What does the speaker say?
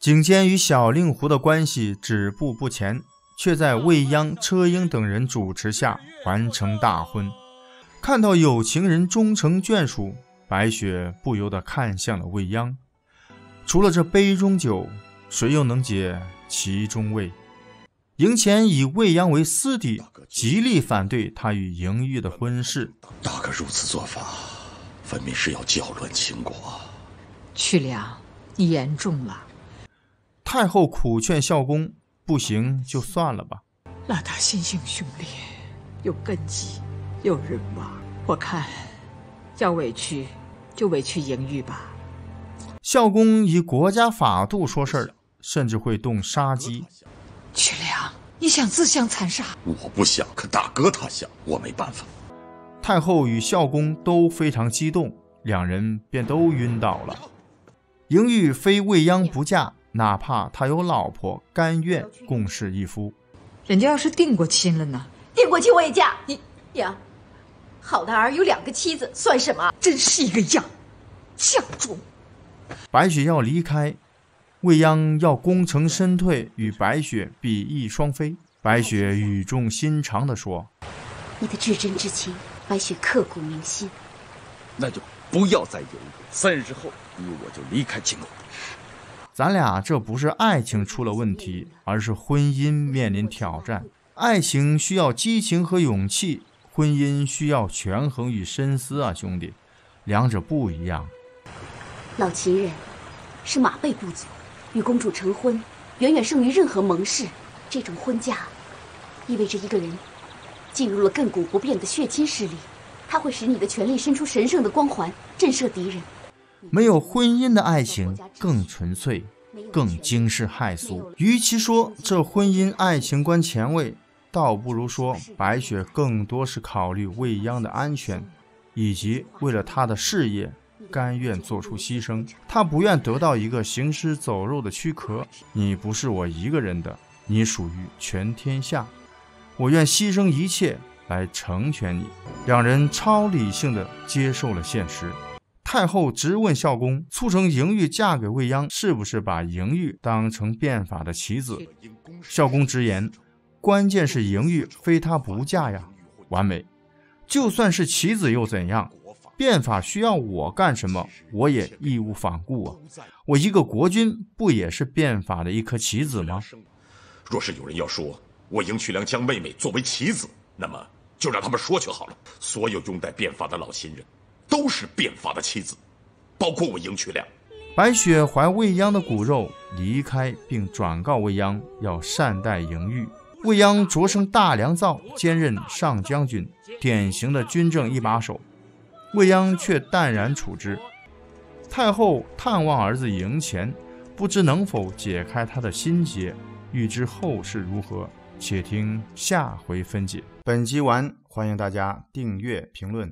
景监与小令狐的关系止步不前，却在未央、车英等人主持下完成大婚。看到有情人终成眷属，白雪不由得看向了未央。除了这杯中酒，谁又能解其中味？嬴虔以未央为私敌，极力反对他与嬴玉的婚事。大哥如此做法，分明是要搅乱秦国。曲梁，你言重了。太后苦劝孝公，不行就算了吧。拉他心性凶烈，有根基，有人望，我看要委屈就委屈嬴玉吧。孝公以国家法度说事儿，甚至会动杀机。曲梁，你想自相残杀？我不想，可大哥他想，我没办法。太后与孝公都非常激动，两人便都晕倒了。嬴玉非未央不嫁，哪怕他有老婆，甘愿共侍一夫。人家要是定过亲了呢？定过亲我也嫁你呀！好男儿有两个妻子，算什么？真是一个样，犟种。白雪要离开。未央要功成身退，与白雪比翼双飞。白雪语重心长地说：“你的至真之情，白雪刻骨铭心。那就不要再犹豫。30后，你我就离开秦国。咱俩这不是爱情出了问题，而是婚姻面临挑战。爱情需要激情和勇气，婚姻需要权衡与深思啊，兄弟，两者不一样。老秦人是马背部族。”与公主成婚，远远胜于任何盟誓。这种婚嫁，意味着一个人进入了亘古不变的血亲势力，它会使你的权力伸出神圣的光环，震慑敌人。没有婚姻的爱情更纯粹，更惊世骇俗。与其说这婚姻爱情观前卫，倒不如说白雪更多是考虑未央的安全，以及为了她的事业。甘愿做出牺牲，他不愿得到一个行尸走肉的躯壳。你不是我一个人的，你属于全天下。我愿牺牲一切来成全你。两人超理性地接受了现实。太后直问孝公，促成嬴玉嫁给未央，是不是把嬴玉当成变法的棋子？孝公直言，关键是嬴玉非他不嫁呀！完美，就算是棋子又怎样？变法需要我干什么，我也义无反顾啊！我一个国君不也是变法的一颗棋子吗？若是有人要说我迎曲梁将妹妹作为棋子，那么就让他们说去好了。所有拥戴变法的老秦人，都是变法的棋子，包括我迎曲梁。白雪怀未央的骨肉离开，并转告未央要善待嬴玉。未央擢升大良造，兼任上将军，典型的军政一把手。未央却淡然处之。太后探望儿子嬴虔，不知能否解开他的心结，欲知后事如何，且听下回分解。本集完，欢迎大家订阅评论。